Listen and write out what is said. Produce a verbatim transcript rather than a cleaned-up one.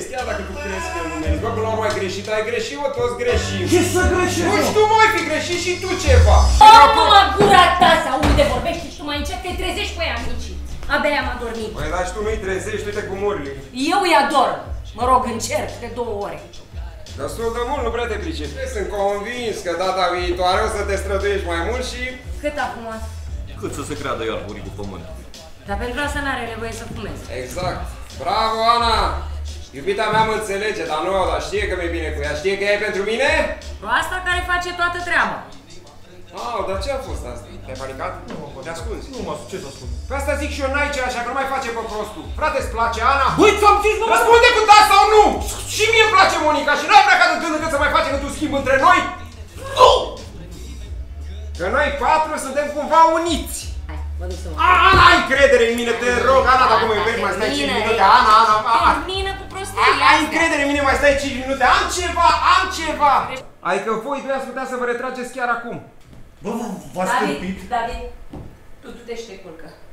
crezi, chiar dacă tu crezi că mergi, bă, până la urmă ai greșit, ai greșit, o toți greșim. Ce să greșim? Nu știu, mă, ai fi greșit și tu ceva. Acum gura ta să aude, vorbești și tu mai încet, te trezești pe ea, Mici. Abia am adormit. Băi, dar și tu nu-i trezești, uite cum urli. Eu îi ador, mă rog, încerc de două ore. Destul de mult, nu prea te pricepi. Sunt convins că data viitoare o să te străduiești mai mult și... Cât acum? Cât să se creadă eu arborii cu pământul. Dar pentru asta n-are nevoie să fumezi. Exact. Bravo, Ana! Iubita mea mă înțelege, dar nu, dar știe că mi-e bine cu ea. Știe că e pentru mine? Asta care face toată treaba. Au, dar ce a fost asta? Te-ai panicat? Nu, te ascunzi. Nu, mă, ce să ascund? Pe asta zic și eu, n-ai ce așa, că nu mai face pe prostul. Frate-ți place, Ana? Băi, ți-am zis, mă! Răspunde cu da sau nu! Și mie îmi place Monica și n-ai prea ca de încât să mai facem cât un schimb între noi? Nu! Că noi patru suntem cumva uniți. Ana, ai credere în mine, te rog, Ana, dacă mă iubești, mai stai cinci minute, Ana, Ana, Ana. Ai încredere în mine, mai stai cinci minute, am ceva, am ceva. Adică voi doi ați putea să vă retrageți chiar acum. Bă, v-ați tâmpit? David, David, tu, tu te știi culcă.